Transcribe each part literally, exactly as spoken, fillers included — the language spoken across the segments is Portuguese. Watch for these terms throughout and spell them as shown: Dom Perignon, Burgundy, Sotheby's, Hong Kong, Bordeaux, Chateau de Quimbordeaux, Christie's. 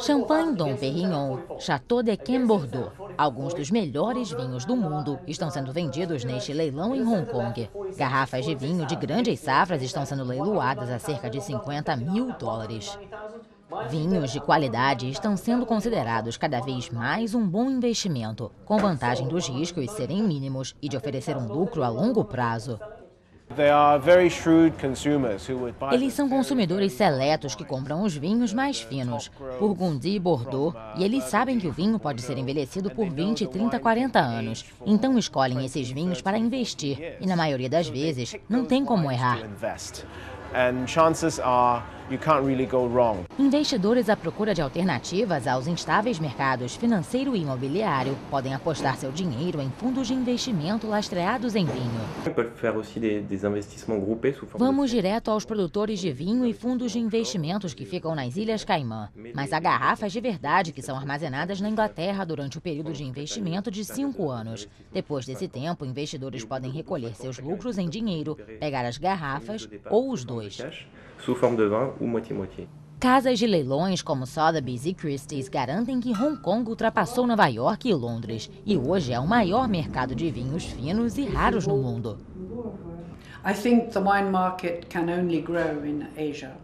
Champanhe Dom Perignon, Chateau de Quimbordeaux. Alguns dos melhores vinhos do mundo estão sendo vendidos neste leilão em Hong Kong. Garrafas de vinho de grandes safras estão sendo leiloadas a cerca de cinquenta mil dólares. Vinhos de qualidade estão sendo considerados cada vez mais um bom investimento, com vantagem dos riscos serem mínimos e de oferecer um lucro a longo prazo. Eles são consumidores seletos que compram os vinhos mais finos, Burgundy e Bordeaux, e eles sabem que o vinho pode ser envelhecido por vinte, trinta, quarenta anos. Então escolhem esses vinhos para investir e, na maioria das vezes, não tem como errar. Investidores à procura de alternativas aos instáveis mercados financeiro e imobiliário podem apostar seu dinheiro em fundos de investimento lastreados em vinho. Vamos direto aos produtores de vinho e fundos de investimentos que ficam nas Ilhas Caimã. Mas há garrafas de verdade que são armazenadas na Inglaterra durante o período de investimento de cinco anos. Depois desse tempo, investidores podem recolher seus lucros em dinheiro, pegar as garrafas ou os dois. Casas de leilões como Sotheby's e Christie's garantem que Hong Kong ultrapassou Nova York e Londres e hoje é o maior mercado de vinhos finos e raros no mundo.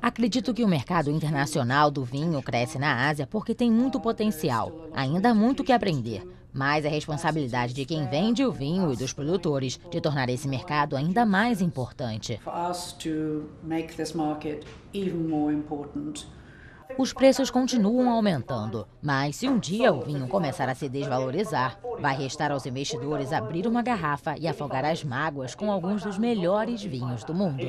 Acredito que o mercado internacional do vinho cresce na Ásia porque tem muito potencial. Ainda há muito que aprender, mas é responsabilidade de quem vende o vinho e dos produtores de tornar esse mercado ainda mais importante. Os preços continuam aumentando, mas se um dia o vinho começar a se desvalorizar, vai restar aos investidores abrir uma garrafa e afogar as mágoas com alguns dos melhores vinhos do mundo.